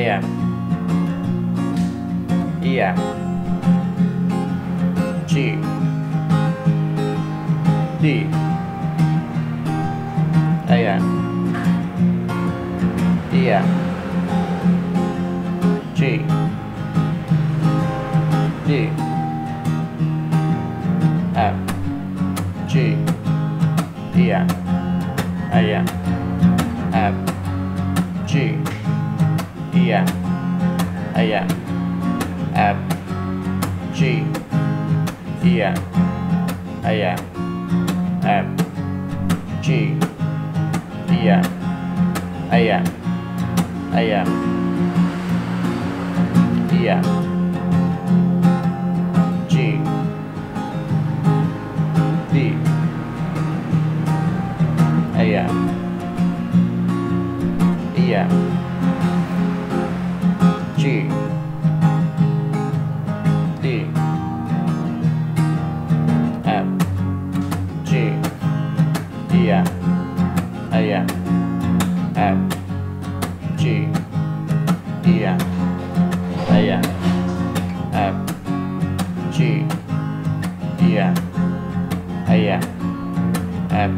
Iya. Iya. C. D. Iya. Iya. C. D. F. G. Iya. Iya. F. G. Iya. Iya. F. G. Iya. Iya. F. G. Iya. Iya. Iya. Iya. G. D. Iya. Iya. G. D. F. G. Iya. Iya. F. G. Iya. Iya. F.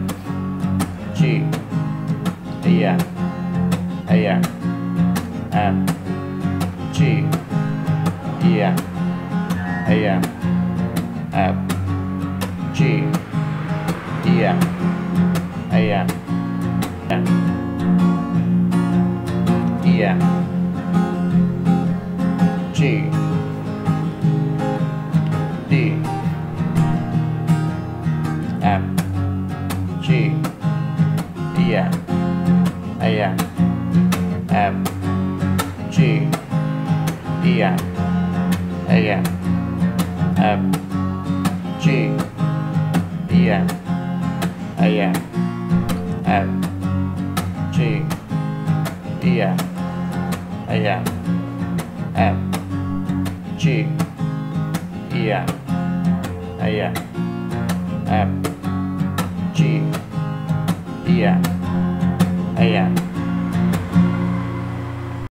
G. Iya. Iya. F. G. Iya. Iya. F. G. Iya. Iya. F. G. Iya. Iya. Iya. G. D. F. G. Iya. Iya. F. G. Iya. Iya. F. G. Iya. Iya. F. G. Iya. Iya. F. G. Iya. Iya. F. G. Iya. Iya.